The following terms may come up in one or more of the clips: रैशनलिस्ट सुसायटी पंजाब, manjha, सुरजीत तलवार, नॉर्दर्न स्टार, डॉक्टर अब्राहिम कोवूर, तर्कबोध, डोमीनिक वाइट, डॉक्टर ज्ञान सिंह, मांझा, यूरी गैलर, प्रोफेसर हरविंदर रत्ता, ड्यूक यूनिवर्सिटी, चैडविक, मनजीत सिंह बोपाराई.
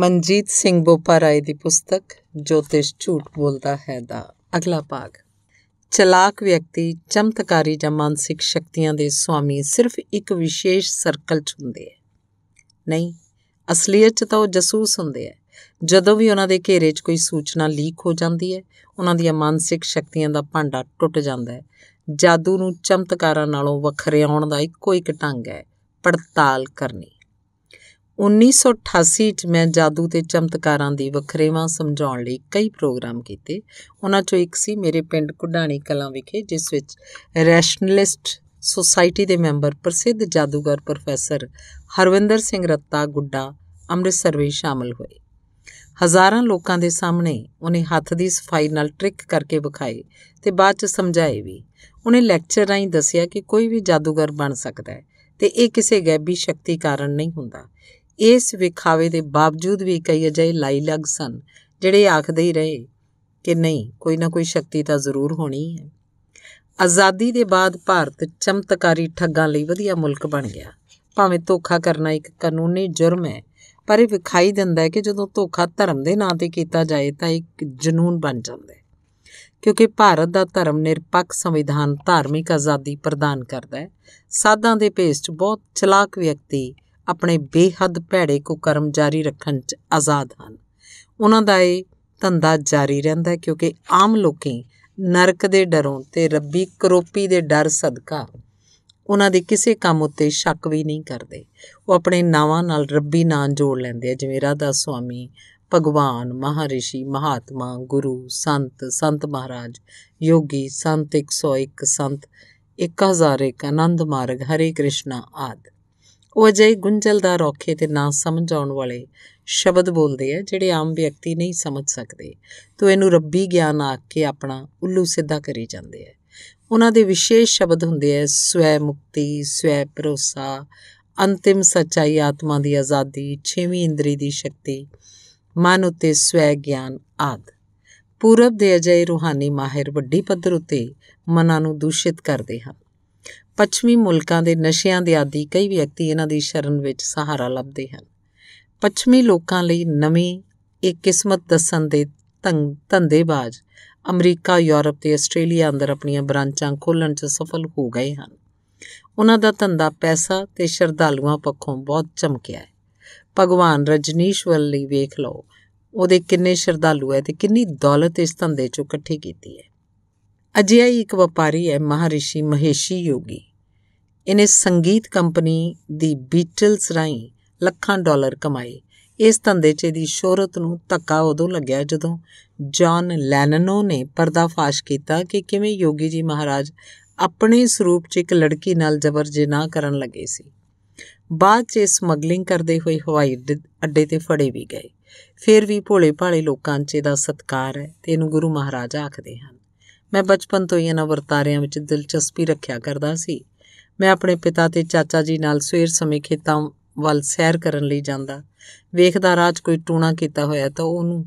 मनजीत सिंह बोपाराई की पुस्तक ज्योतिष झूठ बोलता है दा अगला भाग। चलाक व्यक्ति चमत्कारी या मानसिक शक्तियां दे स्वामी सिर्फ एक विशेष सर्कल च हुंदे है, नहीं असलीयत च तां ओह जासूस हुंदे है। जदों भी उन्हां दे घेरे च कोई सूचना लीक हो जाती है, उन्हां दी मानसिक शक्तियां दा भांडा टुट जाता है। जादू नूं चमत्कारां नालों वखरिआउण दा इक्को इक ढंग है पड़ताल करनी। 1988 च मैं जादू ते चमत्कारां दी वखरेवां समझाउण लई कई प्रोग्राम कीते। उन्हां चों एक सी मेरे पिंड कुडाणी कलां विखे, जिस विच रैशनलिस्ट सुसायटी दे मैंबर प्रसिद्ध जादूगर प्रोफेसर हरविंदर रत्ता गुड्डा अमृतसर भी शामिल होए। हज़ारां लोकां दे सामने उन्हें हत्थ की सफाई नाल ट्रिक करके विखाए ते बाद च समझाए भी। उन्हें लैक्चर राहीं दस्सिया कि कोई भी जादूगर बन सकता है ते इह किसी गैबी शक्ति कारण नहीं हुंदा। इस विखावे के बावजूद भी कई अजे लाइलग सन जिहड़े आखदे ही रहे कि नहीं कोई ना कोई शक्ति तो जरूर होनी है। आज़ादी के बाद भारत चमत्कारी ठगां लई वधिया मुल्क बन गया। भावें धोखा करना एक कानूनी जुर्म है, पर यह विखाई दिंदा है कि जदों धोखा धर्म के नां ते कीता जाए तो एक जनून बन जाता है, क्योंकि भारत का धर्म निरपक्ष संविधान धार्मिक आज़ादी प्रदान करता है। साधां दे भेस बहुत चलाक व्यक्ति अपने बेहद भैड़े कुकर्म जारी रखने च आज़ाद हैं। उन्हां दा ये धंधा जारी रहिंदा है, क्योंकि आम लोकें नरक दे डरों ते रब्बी करोपी दे डर सदका उन्हां दे किसी काम उत्ते शक भी नहीं करदे। वो अपने नावां नाल रब्बी नां जोड़ लैंदे है, जिवें राधा स्वामी, भगवान, महारिशी, महात्मा, गुरु, संत, संत महाराज, योगी, संत 101, संत 1001, आनंद मार्ग, हरे कृष्णा आदि। वो अजे गुंझलदार औखे तो ना समझ आने वाले शब्द बोलते हैं जोड़े आम व्यक्ति नहीं समझ सकते, तो इनू रब्बी ज्ञान आख के अपना उल्लू सीधा करी जाते हैं। उन्होंने विशेष शब्द होंगे है स्वै मुक्ति, स्वै भरोसा, अंतिम सच्चाई, आत्मा की आज़ादी, 6वीं इंद्री की शक्ति, मन उत्ते स्वै ज्ञान आदि। पूरब के अजे रूहानी माहिर वड्डी पद्धर उत्ते मनां नूं दूषित करते हैं। पश्चिमी मुल्कां दे नशियां दे आदि कई व्यक्ति इन्हां दी शरण विच सहारा लभदे हन। पश्चिमी लोकां लई नवीं एक किस्मत दस्सण दे धंधेबाज अमरीका, यूरोप ते आस्ट्रेलिया अंदर अपणियां ब्रांचां खोलण च सफल हो गए हन। उन्हां दा धंधा पैसा ते श्रद्धालुआं पक्षों बहुत चमकिया है। भगवान रजनीश्वर लई वेख लओ, उहदे किन्ने श्रद्धालु है ते किन्नी दौलत इस धंधे चों इकट्ठी कीती है। अजिहा ही एक व्यापारी है महर्षि महेशी योगी। इन्हें संगीत कंपनी दी बीटल्स राहीं लखां डॉलर कमाए। इस धंधे च इहदी शोहरत नूं धक्का उदों लग्या जदों जॉन लैननो ने पर्दाफाश किया कि किवें योगी जी महाराज अपने स्वरूप च एक लड़की नाल जबर जनाह करन लगे सी। बाद च समगलिंग करते हुए हवाई अड्डे ते फड़े भी गए। फिर भी भोले भाले लोकां च इहदा सत्कार है ते इहनूं गुरु महाराज आखदे हन। मैं बचपन तो ही इन्हां वर्तारियां विच दिलचस्पी रखिया करदा सी। मैं अपने पिता ते चाचा जी नाल सवेर समय खेतां वल सैर करन लई जांदा। वेखदा राह च कोई टूणा कीता होया तां उहनूं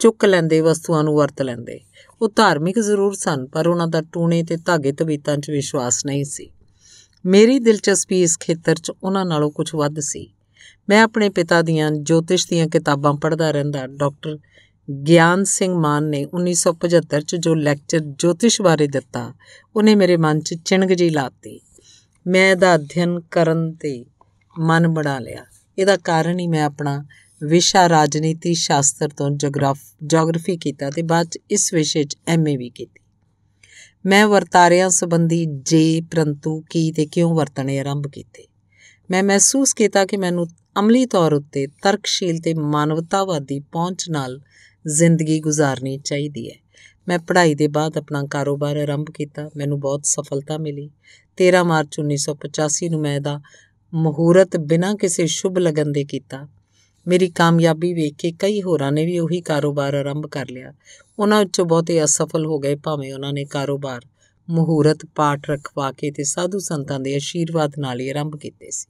चुक लैंदे, वस्तुआं नूं वरत लैंदे। वो धार्मिक जरूर सन, पर उन्हां दा टूणे ते धागे तबीतां च विश्वास नहीं सी। मेरी दिलचस्पी इस खेतर च उन्हां नालों कुछ वध सी। मैं अपने पिता दियां ज्योतिष दियां किताबां पढ़दा रहिंदा। डॉक्टर ज्ञान सिंह मान ने 1975 च जो लैक्चर ज्योतिष बारे दिता, उन्हें मेरे मन च चिणग जी लाती। मैं इहदा अध्ययन करन ते मन बना लिया। इहदा कारण ही मैं अपना विशा राजनीति शास्त्र तो जोग्राफी कीता ते बाद च इस विशे च MA भी कीती। मैं वर्तारियां संबंधी जे, परंतु, की ते क्यों वरतने आरंभ कीते। मैं महसूस किया कि मैनूं अमली तौर उत्ते तर्कशील ते मानवतावादी पहुँच नाल जिंदगी गुजारनी चाहिए है। मैं पढ़ाई के बाद अपना कारोबार आरंभ किया, मैनूं बहुत सफलता मिली। 13 मार्च 1985 में इहदा मुहूर्त बिना किसी शुभ लगन दे किया। मेरी कामयाबी वेख के कई होरां ने भी उही कारोबार आरंभ कर लिया। उन्हां विचों बहुते असफल हो गए, भावें उन्होंने कारोबार मुहूर्त पाठ रखवा के ते साधु संतां दे आशीर्वाद नाल ही आरंभ कीते सी।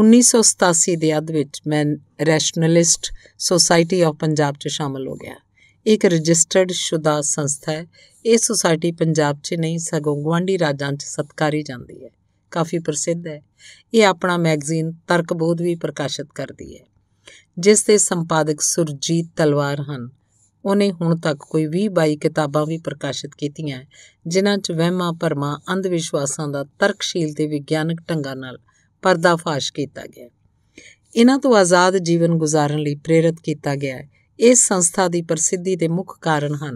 1987 के अंत विच मैं रैशनलिस्ट सुसायटी ऑफ पंजाब च शामिल हो गया। एक रजिस्टर्ड शुदा संस्था है। ये सुसायटी पंजाब च नहीं सगों गुआढ़ी राज्यां च सत्कारी जाती है, काफ़ी प्रसिद्ध है। ये अपना मैगजीन तर्कबोध भी प्रकाशित करती है। जिस दे संपादक सुरजीत तलवार हैं। उन्हें हुण तक कोई 20-22 किताबां भी प्रकाशित कीतियां जिन्हां च वहमां भरमां अंध विश्वासां दा तर्कशील ते विग्यानक ढंगां नाल पर्दाफाश कीता गया। इन्हां तो आज़ाद जीवन गुजारन लई प्रेरित कीता गया। इस संस्था की प्रसिद्धि के मुख्य कारण हैं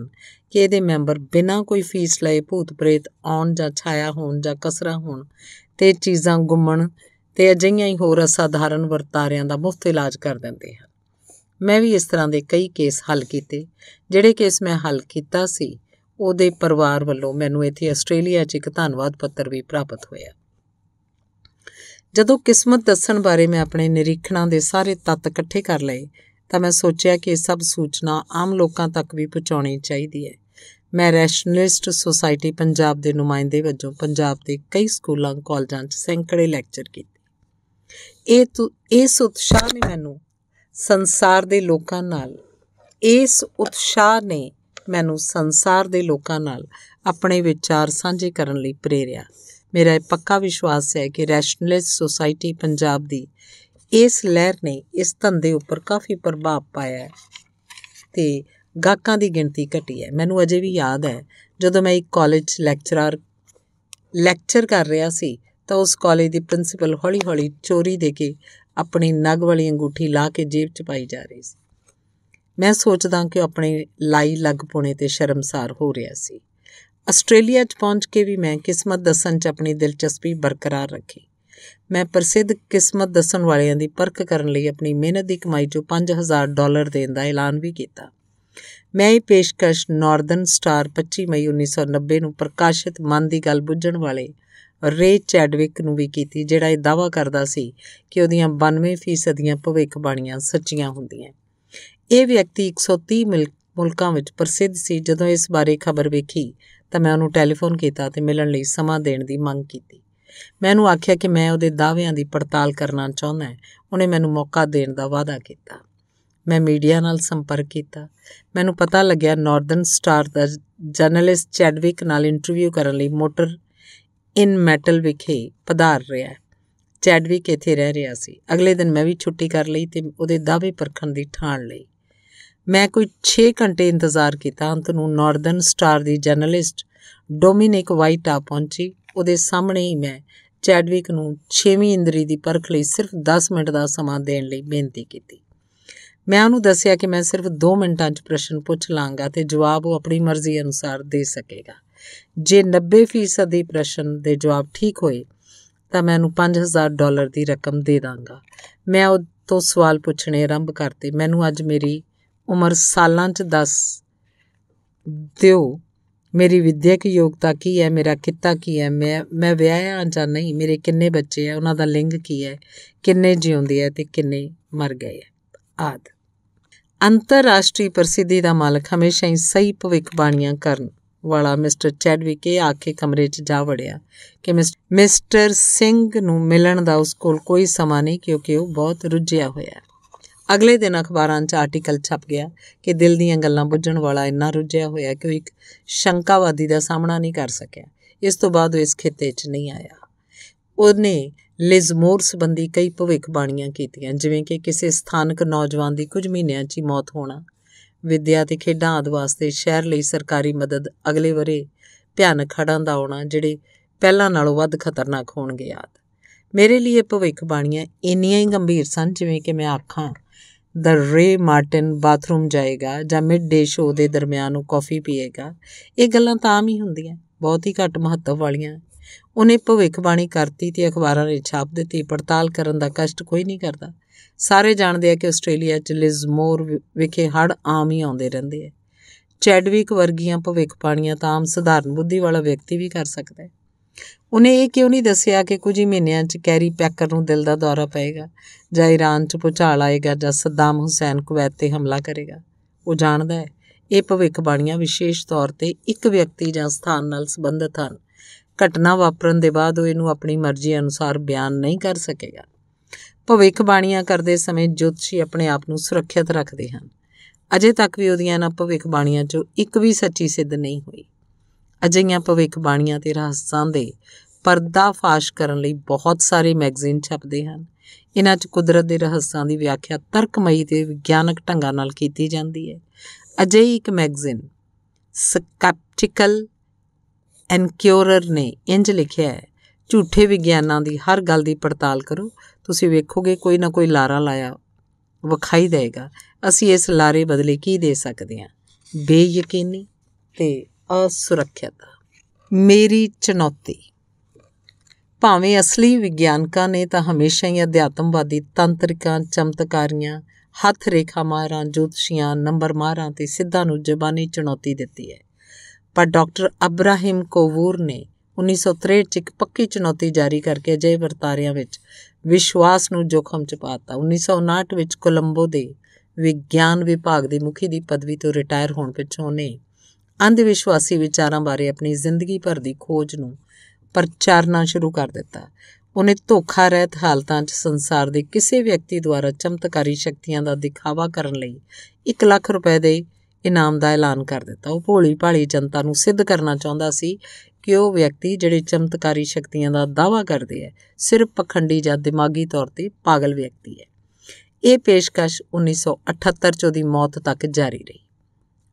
कि ये मैंबर बिना कोई फीस लए भूत प्रेत आउण जां छाया होण जां कसरा होण ते चीज़ां गुमण ते अजिहियां ही होर असाधारण वर्तारियां दा मुफ्त इलाज कर दिंदे हैं। मैं भी इस तरह के कई केस हल किए। जिहड़े केस मैं हल किया सी उहदे परिवार वालों मैनूं इत्थे आस्ट्रेलिया च एक धन्नवाद पत्र भी प्राप्त होया। जदों किस्मत दस्सण बारे मैं अपने निरीखणा के सारे तत्त इकट्ठे कर लए तो मैं सोचा कि सब सूचना आम लोगों तक भी पहुँचानी चाहिए है। मैं रैशनलिस्ट सुसायटी पंजाब के नुमाइंदे वजों पंजाब के कई स्कूलों कॉलेजों सैकड़े लैक्चर किए। इस उत्साह ने मैनूं संसार के लोगों नाल अपने विचार सांझे करन लई प्रेरिया। मेरा यह पक्का विश्वास है कि रैशनलिस्ट सुसायटी पंजाब दी इस लहर ने इस धंधे उपर काफ़ी प्रभाव पाया है तो गाहकां दी गिणती घटी है। मैनूं अजे भी याद है जदों मैं एक कॉलेज लैक्चर कर रहा सी तो उस कॉलेज की प्रिंसीपल हौली हौली चोरी दे के अपनी नग वाली अंगूठी ला के जेब च पाई जा रही सी। मैं सोचदा कि अपने लाई लग पुणे ते शर्मसार हो रहा सी। आस्ट्रेलिया पहुँच के भी मैं किस्मत दसन च अपनी दिलचस्पी बरकरार रखी। मैं प्रसिद्ध किस्मत दसन वालियां दी परख करन लई अपनी मेहनत की कमाई चों $5000 देण दा ऐलान भी किया। मैं ये पेशकश नॉर्दर्न स्टार 25 मई 1990 नूं प्रकाशित मन की गल बुझण वाले रे चैडविक नूं भी कीती, जिहड़ा ये दावा करदा सी कि उहदियां 92% भविखबाणियां सच्चियां हुंदियां। ये व्यक्ति 130 मुल्कां विच प्रसिद्ध सी। जदों इस बारे खबर वेखी तो मैं उन्होंने टैलीफोन किया तो मिलण लई समा देण दी मंग कीती। मैं उन्होंने आख्या कि मैं उहदे दाविआं दी पड़ताल करना चाहुंदा। उन्हें मैनूं मौका देण दा वादा किया। मैं मीडिया नाल संपर्क किया। मैनूं पता लग्या नॉर्दर्न स्टार दा जर्नलिस्ट चैडविक नाल इंटरव्यू करन लई मोटर इन मैटल विखे पधार रहा है। चैडविक इत्थे रह रहा सी। अगले दिन मैं भी छुट्टी कर ली तो उहदे दावे परखण की ठाण लई। मैं कोई 6 घंटे इंतजार किया। अंत नूं नॉर्दर्न स्टार की जर्नलिस्ट डोमीनिक वाइट आ पहुँची। उहदे सामने ही मैं चैडविक नूं 6वीं इंदरी की परख लई सिर्फ 10 मिनट का समा देण लई बेनती की। मैं उन्होंने दसिया कि मैं सिर्फ 2 मिनटां च प्रश्न पुछ लाँगा तो जवाब वो अपनी मर्जी अनुसार दे सकेगा। जे 90% प्रश्न के जवाब ठीक होए तो मैं उन्होंने $5000 की रकम दे दाँगा। मैं उस तो सवाल पूछने आरंभ करते। मैनू अज मेरी उम्र सालां च दस दिओ, मेरी विद्यक योग्यता की है, मेरा किता की है, मैं विआहिआ जां नहीं, मेरे किन्ने बच्चे है, उन्हां दा लिंग की है, किन्ने जिउंदे है ते किन्ने मर गए आदि। अंतरराष्ट्रीय प्रसिद्धि का मालक हमेशा ही सही भविखबाणियां करन वाला मिस्टर चैडविक आके कमरे च जा वड़िया कि मिस्टर सिंह नूं मिलण दा उस कोल कोई समा नहीं, क्योंकि वह बहुत रुझिया होया। अगले दिन अखबारां च आर्टिकल छप गया कि दिल दीयां गल्लां बुझण वाला इन्ना रुझिया होया कि एक शंकावादी दा सामना नहीं कर सकिया। इस तो बाद इस खिते च नहीं आया। उन्हें लिजमोर संबंधी कई भविखबाणियां कीतियां, जिवें कि किसी स्थानक नौजवान की कुछ महीनों च ही मौत होना, विद्या ते खेडां आदि वास्ते शहर लई सरकारी मदद अगले वरे, भयानक हड़ां दा आउणा जिहड़े पहलां नालों वध खतरनाक होणगे आदि। मेरे लिए भविखबाणियां इन्नियां ही गंभीर सन जिवें कि मैं आखां द रे मार्टिन बाथरूम जाएगा जां मिड डे शो के दरमियान वो कॉफ़ी पीएगा। ये गल्लां तां आम ही हुंदियां, बहुत ही घट महत्व वालियां। उन्हें भविखबाणी करती तो अखबारां ने छाप दित्ती। पड़ताल करन दा कष्ट कोई नहीं करता। सारे जानते हैं कि आस्ट्रेलिया च लिजमोर विखे हड़ आम ही आते रहते हैं। चैडविक वर्गियां भविखबाणियां तो आम सधारण बुद्धि वाला व्यक्ति भी कर सकता है। उन्हें यह क्यों नहीं दसिया कि कुछ ही महीनों च कैरी पैकर नूं दिल का दौरा पेगा, जां ईरान च भूचाल आएगा, जां सद्दाम हुसैन कुवैत ते हमला करेगा। वो जानता है ये भविखबाणियां विशेष तौर पर एक व्यक्ति जां स्थान नाल संबंधित हैं। घटना वापरन के बाद वो इहनूं अपनी मर्जी अनुसार बयान नहीं कर सकेगा। भविखबाणियां करते समय ज्योतिषी अपने आप को सुरक्षित रखते हैं। अजे तक भी उहदियां इन्हां भविखबाणियां चों एक भी सच्ची सिद्ध नहीं हुई। अजिहियां भविखबाणियां ते रहसां दे पर्दाफाश करन लई बहुत सारे मैगजीन छपदे हैं। इन्हां च कुदरत दे रहसां दी व्याख्या तर्कमई ते विग्यानक ढंगां नाल कीती जांदी है। अजेही एक मैगजीन स्केप्टिकल एनक्योर ने इंज लिखिया है, झूठे विज्ञानां दी हर गल दी पड़ताल करो, तुसीं वेखोगे कोई ना कोई लारा लाया विखाई देगा, असीं इस लारे बदले की दे सकदे हां। बेयकीनी ते असुरक्षित मेरी चुनौती। भावें असली विज्ञानकां ने तां हमेशा ही अध्यात्मवादी तंत्रिकां, चमत्कारियां, हथ रेखा माहरां, ज्योतिषियां, नंबर माहरां ते सिद्धां नूं जबानी चुनौती दित्ती है, पर डॉक्टर अब्राहिम कोवूर ने 1963 च एक पक्की चुनौती जारी करके अजे वर्तारियां विच विश्वास नूं जोखम च पाता। 1959 विच कोलंबो दे विज्ञान विभाग दे मुखी दी पदवी तो रिटायर होण पिछों उहने अंधविश्वासी विचारां बारे अपनी जिंदगी भर दी खोज नूं प्रचारना शुरू कर दिता। उन्हें धोखा रहित हालतां च संसार के किसी व्यक्ति द्वारा चमत्कारी शक्तियां का दिखावा करने लई 1 लाख रुपए के इनाम का ऐलान कर दिता। वह भोली भाली जनता नूं सिद्ध करना चाहता सी कि वह व्यक्ति जिहड़े चमत्कारी शक्तियां का दावा करते हैं सिर्फ पखंडी या दिमागी तौर पर पागल व्यक्ति है। ये पेशकश 1978 च उसदी मौत तक जारी रही।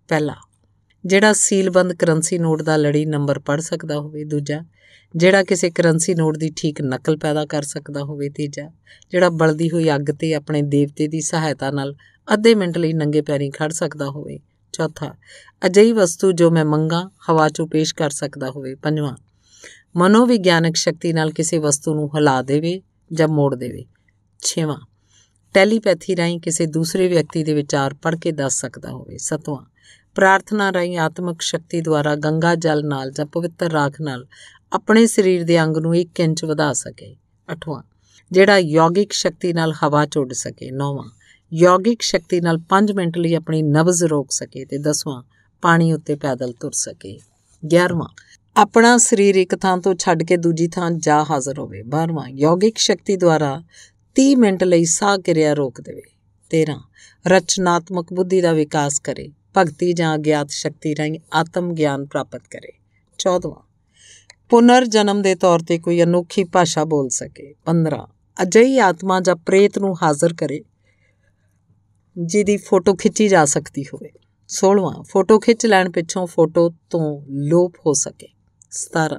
पहला, जिहड़ा सीलबंद करंसी नोट का लड़ी नंबर पढ़ सकता होवे। दूजा, जिहड़ा किसी करंसी नोट की ठीक नकल पैदा कर सकता होवे। तीजा, जिहड़ा बलदी हुई अग ते अपने देवते की सहायता नाल अद्धे मिनट लई नंगे पैरी खड़ सकता होवे। चौथा, अजिही वस्तु जो मैं मंगा हवा चों पेश कर सकता होवे। पंजवां, मनोविग्यानक शक्ति नाल किसी वस्तु नूं हिला देवे जां मोड़ देवे। छेवां, टैलीपैथी राहीं किसी दूसरे व्यक्ति के विचार पढ़ के दस सकता होवे। सत्तवां, प्रार्थना राहीं आत्मक शक्ति द्वारा गंगा जल नाल जां पवित्र राख नाल अपने शरीर के अंग नूं 1 इंच वधा सके। 8वां, जिहड़ा यौगिक शक्ति नाल हवा चोड़ सके। 9वां, यौगिक शक्ति नाल 5 मिनट लई अपनी नब्ज़ रोक सके ते 10वां, पानी उत्ते पैदल तुर सके। 11वां, अपना शरीर एक थां तो छड्ड के दूजी थां जा हाज़र होवे। 12वां, यौगिक शक्ति द्वारा 30 मिनट लई साह किरिया रोक देवे। 13वां, रचनात्मक बुद्धि का विकास करे, भगती जां अगिआत शक्ति राहीं आत्म ज्ञान प्राप्त करे। 14वां, पुनर्जन्म के तौर पर कोई अनोखी भाषा बोल सके। 15, अजिही आत्मा जां प्रेत नूं हाज़र करे जिहदी फोटो खिंची जा सकती होवे। 16वां, फोटो खिंच लैण पिछों फोटो तो लोप हो सके। 17,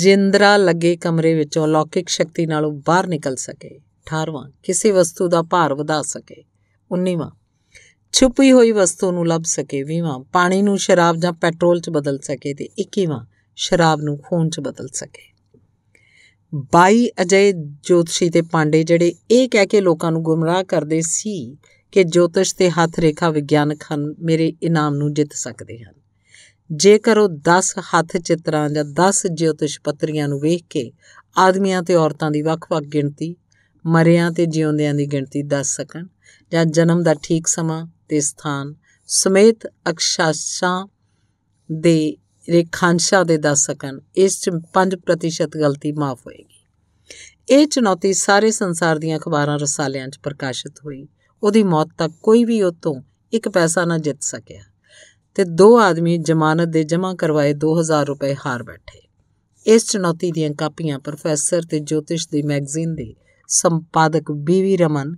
जिंदरा लगे कमरे विचों लौकिक शक्ति नालों बाहर निकल सके। 18वां, किसी वस्तु का भार वधा सके। 19वां, छुपी हुई वस्तु नूं लभ सके। 20वां, पानी नूं शराब जां पेट्रोल च बदल सके ते 21वां, शराब नूं खून च बदल सके। 22 अजे ज्योतिषी ते पांडे जिहड़े ये कह के लोगों नूं गुमराह करदे सी कि ज्योतिष ते हथ रेखा विग्यानक मेरे इनाम नूं जित सकदे हन। जेकर वो 10 हथ चित्रां जां 10 ज्योतिष पत्रियां नूं वेख के आदमियां ते औरतां दी वख-वख गिणती, मरियां ते जिउंदियां दी गिणती दस सकण जां जन्म का ठीक समां ते स्थान समेत अक्षांशां दे रेखांशा दे दस सकन, इस 5% गलती माफ़ होएगी। ये चुनौती सारे संसार दीआं अखबारां रसालियां च प्रकाशित हुई। उहदी मौत तक कोई भी उतों 1 पैसा ना जित सकिया ते 2 आदमी जमानत दे जमा करवाए 2000 रुपए हार बैठे। इस चुनौती दीआं कापियां प्रोफेसर ते ज्योतिष दी मैगजीन दे संपादक BV Raman,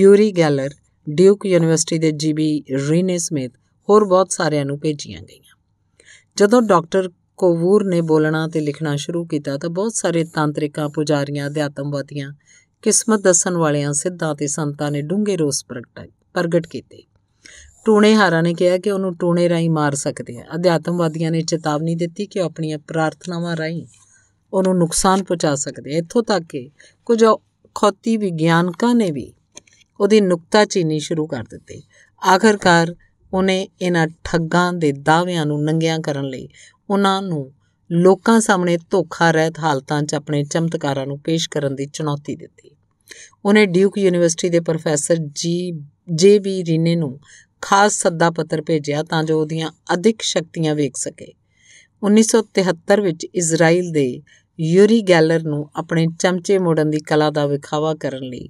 यूरी गैलर, ड्यूक यूनिवर्सिटी के जी.बी. रीने समेत होर बहुत सारिਆਂ ਨੂੰ ਭੇਜੀਆਂ ਗਈਆਂ। ਜਦੋਂ डॉक्टर कोवूर ने बोलना ते लिखना शुरू किया तो बहुत सारे तांत्रिकां, पुजारियां, अध्यात्मवादियां, किस्मत दस्सण वालियां, सिद्धां ते संतां ने डूंघे रोस प्रगट किए। टूणेहारां ने कहा कि उन्होंने टूणे राहीं मार सकते हैं। अध्यात्मवादियों ने चेतावनी दी कि अपनी प्रार्थनावां राहीं उन्होंने नुकसान पहुँचा सकते। इत्थों तक कि कुछ खौती विज्ञानकां ने भी उहदी नुकताचीनी शुरू कर दी। आखिरकार उन्हें इन्हां ठगां दे दाविआं नूं नंगिआं करन लई उन्हां नूं लोकां सामणे धोखा रहित हालतां 'च अपने चमत्कारां नूं पेश करन दी चुनौती दित्ती। उन्हें ड्यूक यूनिवर्सिटी के प्रोफेसर जे.बी. रीने नूं खास सद्दा पत्र भेजिआ तां जो उहदीआं अधिक शक्तियां वेख सके। 1973 विच इजराइल दे यूरी गैलर नूं अपने चमचे मोड़न की कला का विखावा करन लई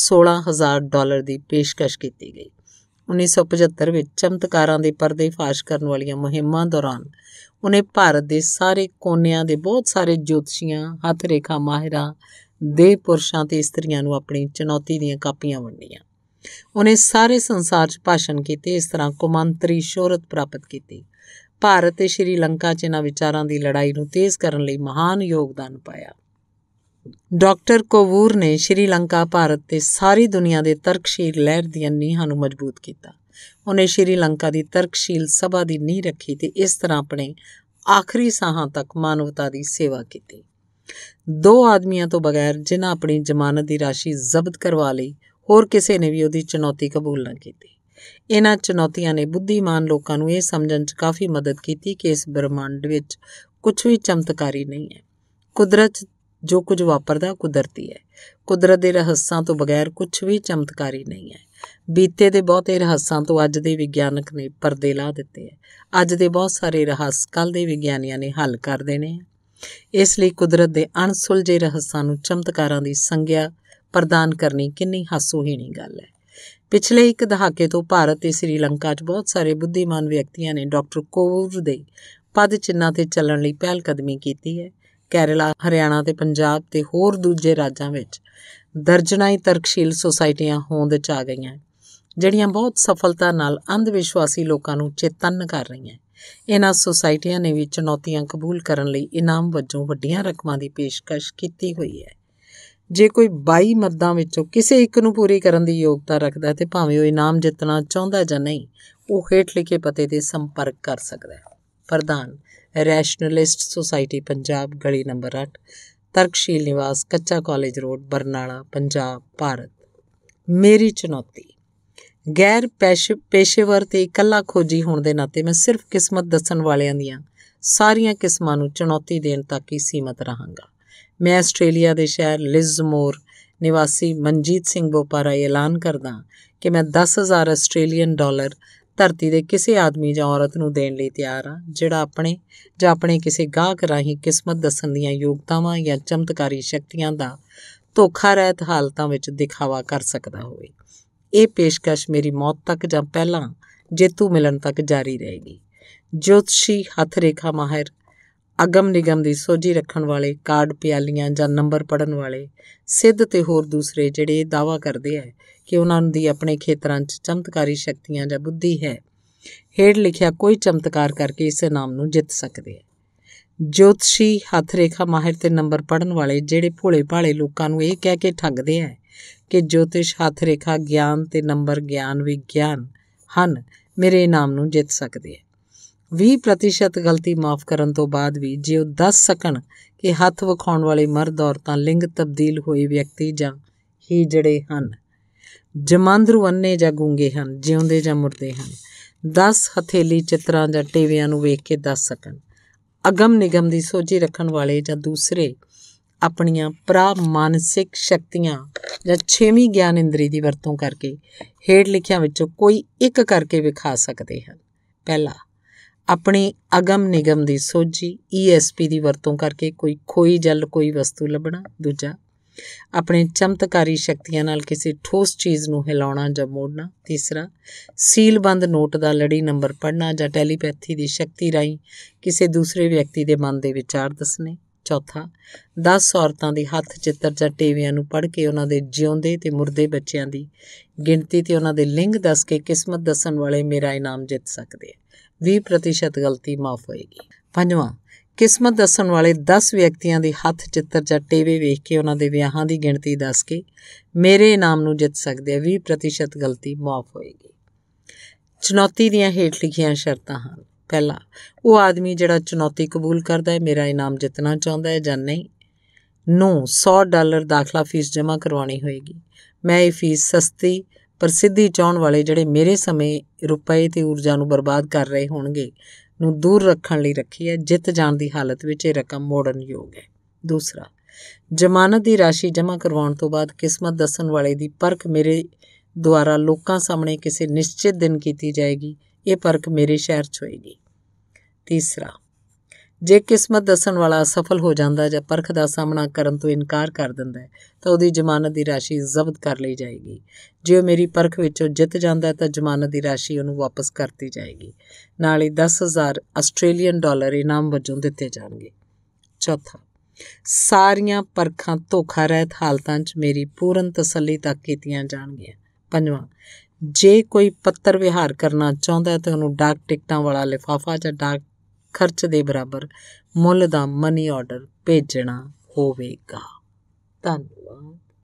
$16,000 की पेशकश की गई। 1975 में चमत्कारां दे परदे फाश करन वालियां मुहिमां दौरान उन्हें भारत के सारे कोनियां दे बहुत सारे ज्योतिषियां, हथ रेखा माहिरां ਦੇ ਪੁਰਸ਼ਾਂ ਤੇ ਇਸਤਰੀਆਂ ਨੂੰ ਆਪਣੀ ਚੁਣੌਤੀ ਦੀਆਂ ਕਾਪੀਆਂ ਵੰਡੀਆਂ। ਉਹਨੇ ਸਾਰੇ ਸੰਸਾਰ 'ਚ ਭਾਸ਼ਣ ਕੀਤੇ। ਇਸ ਤਰ੍ਹਾਂ ਕੌਮਾਂਤਰੀ ਸ਼ੋਹਰਤ ਪ੍ਰਾਪਤ ਕੀਤੀ। ਭਾਰਤ ਤੇ ਸ਼੍ਰੀਲੰਕਾ 'ਚ ਇਹਨਾਂ ਵਿਚਾਰਾਂ ਦੀ ਲੜਾਈ ਨੂੰ ਤੇਜ਼ ਕਰਨ ਲਈ ਮਹਾਨ ਯੋਗਦਾਨ ਪਾਇਆ। डॉक्टर कोवूर ने श्रीलंका भारत ते सारी दुनिया के तर्कशील लहर दी नीहां नूं मजबूत किया। उन्हें श्रीलंका की तर्कशील सभा की नींह रखी ते इस तरह अपने आखिरी साहां तक मानवता की सेवा की। दो आदमियों तो बगैर जिन्हां अपनी जमानत की राशि जब्त करवा ली, होर किसी ने भी उहदी चुनौती कबूल ना की। इन्हां चुनौतियां ने बुद्धिमान लोगों नूं इह समझण 'च काफ़ी मदद की कि इस ब्रह्मांड विच कुछ भी चमत्कारी नहीं है। कुदरत जो कुछ वापरदा कुदरती है। कुदरत के रहस्यां तो बगैर कुछ भी चमत्कारी नहीं है। बीते दे बहुते रहस्यां तो अज दे विज्ञानक ने परदे ला दिते है। अज दे बहुत सारे रहस कल दे विज्ञानियां ने हल कर देने है। इसलिए कुदरत के अणसुलझे रहस्यां नूं चमत्कारां दी संज्ञा प्रदान करनी कितनी हासोहीणी गल है। पिछले एक दहाके तो भारत ते श्रीलंका 'च बहुत सारे बुद्धिमान व्यक्तियों ने डॉक्टर कोवूर दे पद चिन्हां ते चलण लई पहलकदमी कीती है। केरला, हरियाणा ते पंजाब ते होर दूजे राज्यां विच दर्जनां ही तर्कशील सोसाइटियां होंद च आ गईयां जिहड़ियां बहुत सफलता नाल अंधविश्वासी लोकां नूं चेतन कर रहीयां। इन्हां सोसाइटियां ने भी चुनौतियां कबूल करन लई इनाम वजों वड्डीयां रकमां दी पेशकश कीती होई है। जे कोई 22 मर्दां विचों किसी एक नूं पूरी करन दी योग्यता रखदा है ते भावें ओह इनाम जितणा चाहुंदा जां नहीं, ओह हेठ लिखे पते ते संपर्क कर सकदा है। प्रधान रैशनलिस्ट सुसायटी पंजाब, गली नंबर 8, तर्कशील निवास, कच्चा कॉलेज रोड, बरनाला, पंजाब, भारत। मेरी चुनौती गैर पेशेवर ते इकला खोजी होने के नाते मैं सिर्फ किस्मत दसन वालियां दियां सारियां किस्मां नूं चुनौती देण तक ही सीमित रहांगा। मैं आस्ट्रेलिया के शहर लिज़मोर निवासी मनजीत सिंह बोपाराई ऐलान करदा कि मैं 10,000 आस्ट्रेलियन डॉलर धरती के किसी आदमी या औरत नूं देण लई तैयार हाँ जिहड़ा अपने जां अपने किसी गाहक राहीं किस्मत दस्सण दीआं योगतावां या चमत्कारी शक्तियां दा धोखा रहित हालतां विच दिखावा कर सकदा होवे। इह पेशकश मेरी मौत तक जां पहलां जेतू मिलण तक जारी रहेगी। ज्योतिषी, हथ रेखा माहिर, अगम निगम की सोझी रखण वाले, कार्ड प्यालियां जां नंबर पढ़न वाले, सिद्ध ते होर दूसरे जिहड़े दावा करदे है कि उन्हां दी अपने खेतरां 'च चमत्कारी शक्तियां जां बुद्धि है, हेठ लिखिया कोई चमत्कार करके इस इनाम नूं जित सकदे है। ज्योतिषी, हथ रेखा माहिर ते नंबर पढ़न वाले जिहड़े भोले भाले लोकां नूं इह कह के ठगदे है कि ज्योतिष, हथ रेखा, ज्ञान ते नंबर ज्ञान विग्यान हन, मेरे इनाम नूं जित सकदे है। 20% गलती माफ़ करन तो बाद भी जे वह दस सकन कि हथ विखाउण वाले मर्द औरतां लिंग तब्दील होए व्यक्ति जां ही जड़े हन, जमांदरू अन्ने जां गूंगे हन, जिउंदे जां मुर्दे हन, 10 हथेली चित्रां जां टेवियां नूं वेख के दस सकन। अगम निगम की सोझी रखण वाले जां दूसरे अपनियां प्रा मानसिक शक्तियां जां छेवीं ज्ञान इंद्री की वरतों करके हेठ लिखियां विचों कोई एक करके विखा सकते हैं। पहला, अपने अगम निगम की सोझी ESP की वरतों करके कोई खोई जल कोई वस्तु लभना। दूजा, अपने चमत्कारी शक्तियां नाल किसी ठोस चीज़ नूं हिलाउणा जां मोड़ना। तीसरा, सीलबंद नोट का लड़ी नंबर पढ़ना जां टैलीपैथी की शक्ति राहीं किसी दूसरे व्यक्ति के मन के विचार दसने। चौथा, 10 औरतां दी हथ चित्र जां टेवियां नूं पढ़ के उन्हां दे जिउंदे ते मुर्दे बच्चियां दी गिणती ते उन्हां दे लिंग दस के किस्मत दस्सण वाले मेरा इनाम जित सकदे है। 20% गलती माफ़ होएगी। पंजवां, किस्मत दस्सण वाले 10 व्यक्तियों के हथ चित्र या टेवे वेख के उन्होंने विआह की गिणती दस के मेरे इनाम नूं जित सकते हैं। 20% गलती माफ़ होएगी। चुनौती दीआं हेठ लिखियां शर्तां हन। पहला, वो आदमी जिहड़ा चुनौती कबूल करता है मेरा इनाम जितना चाहता है जां नहीं नूं $100 दाखला फीस जमा करवानी होएगी। मैं ये फीस सस्ती प्रसिद्धि चाहण वाले जिहड़े मेरे समय रुपए ते ऊर्जा नूं बर्बाद कर रहे होणगे नूं दूर रखण लई रखी है। जित जाण दी हालत विच ये रकम मोड़न योग है। दूसरा, जमानत दी राशि जमा करवाउण तो बाद किस्मत दस्सण वाले दी परख मेरे द्वारा लोकां सामणे किसी निश्चित दिन कीती जाएगी। ये परख मेरे शहर च होएगी। तीसरा, जे किस्मत दस्सण वाला असफल हो जाता जां परख का सामना करन तो इनकार कर दिंदा है तो उसकी जमानत की राशि जब्त कर ली जाएगी। जे मेरी परख विचों जित जाता है तो जमानत की राशि उन्होंने वापस करती जाएगी। नाल ही 10,000 आस्ट्रेलीयन डॉलर इनाम वजों दिते जाणगे। चौथा, सारियां परखां धोखा रहित हालतां च मेरी पूर्ण तसली तक कीतियां जाणगियां। पंजवां, जे कोई पत्र विहार करना चाहुंदा है तो उन्होंने डाक टिकटां वाला लिफाफा जां डाक खर्च के बराबर मुल दा मनी ऑर्डर भेजना होवेगा। धन्यवाद।